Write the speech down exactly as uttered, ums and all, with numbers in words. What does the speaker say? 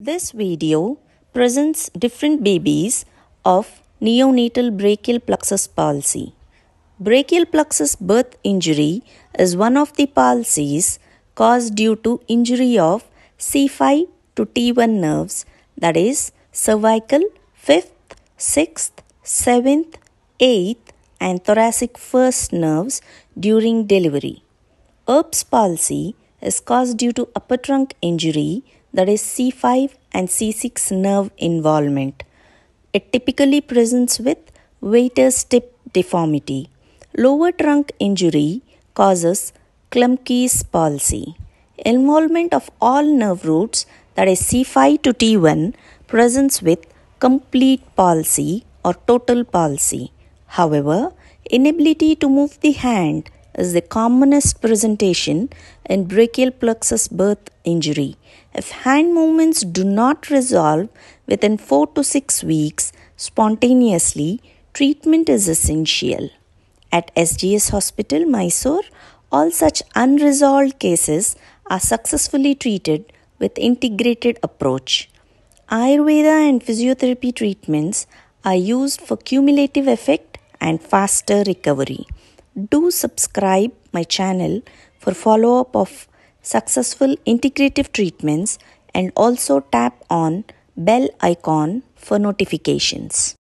This video presents different babies of neonatal brachial plexus palsy. Brachial plexus birth injury is one of the palsies caused due to injury of C five to T one nerves, that is cervical, fifth, sixth, seventh, eighth and thoracic first nerves during delivery. Erb's palsy is caused due to upper trunk injury, that is C five and C six nerve involvement. It typically presents with waiter's tip deformity. Lower trunk injury causes Klumpke's palsy. Involvement of all nerve roots, that is C five to T one, presents with complete palsy or total palsy. However, inability to move the hand is the commonest presentation in brachial plexus birth injury. If hand movements do not resolve within four to six weeks spontaneously, treatment is essential. At S G S Hospital, Mysore, all such unresolved cases are successfully treated with integrated approach. Ayurveda and physiotherapy treatments are used for cumulative effect and faster recovery. Do subscribe my channel for follow-up of successful integrative treatments and also tap on bell icon for notifications.